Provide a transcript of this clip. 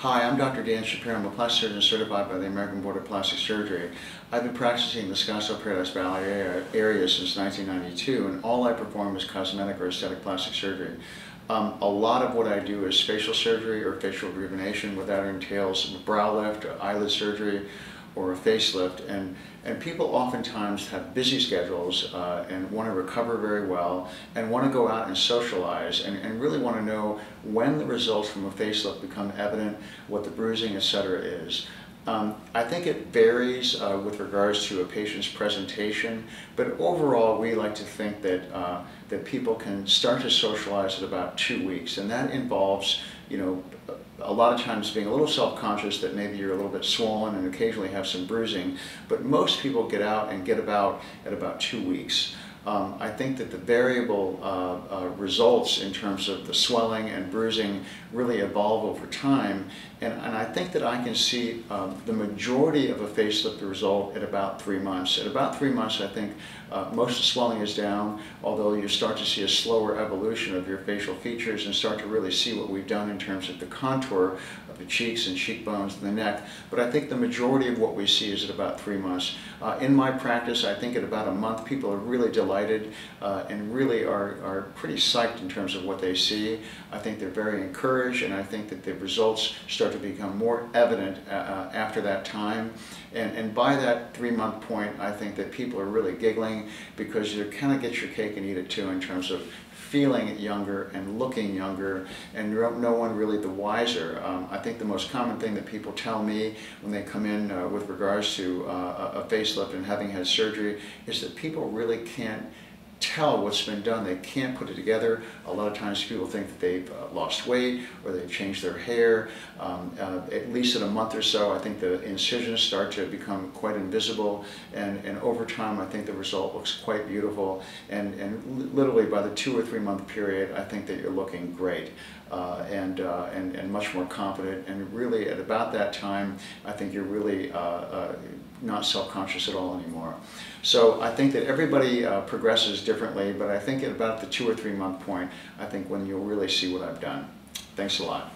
Hi, I'm Dr. Dan Shapiro. I'm a plastic surgeon certified by the American Board of Plastic Surgery. I've been practicing in the Scottsdale Paradise Valley area since 1992, and all I perform is cosmetic or aesthetic plastic surgery. A lot of what I do is facial surgery or facial rejuvenation, without entails brow lift, or eyelid surgery, or a facelift, and people oftentimes have busy schedules and want to recover very well and want to go out and socialize and really want to know when the results from a facelift become evident, what the bruising, etc. is. I think it varies with regards to a patient's presentation, but overall we like to think that, that people can start to socialize at about 2 weeks, and that involves, you know, a lot of times being a little self-conscious that maybe you're a little bit swollen and occasionally have some bruising, but most people get out and get about at about 2 weeks. I think that the variable results in terms of the swelling and bruising really evolve over time, and I think that I can see the majority of a facelift result at about 3 months. At about 3 months, I think most of the swelling is down, although you start to see a slower evolution of your facial features and start to really see what we've done in terms of the contour of the cheeks and cheekbones and the neck. But I think the majority of what we see is at about 3 months. In my practice, I think at about a month, people are really delighted and really are pretty psyched in terms of what they see. I think they're very encouraged, and I think that the results start to become more evident after that time. And by that 3 month point, I think that people are really giggling, because you kind of get your cake and eat it too in terms of feeling younger and looking younger, and no one really the wiser. I think the most common thing that people tell me when they come in with regards to a facelift and having had surgery is that people really can't tell what's been done. They can't put it together. A lot of times people think that they've lost weight or they've changed their hair. At least in a month or so, I think the incisions start to become quite invisible, and over time I think the result looks quite beautiful, and literally by the 2 or 3 month period I think that you're looking great and much more confident, and really at about that time I think you're really not self-conscious at all anymore. So I think that everybody progresses differently, but I think at about the 2 or 3 month point, I think when you'll really see what I've done. Thanks a lot.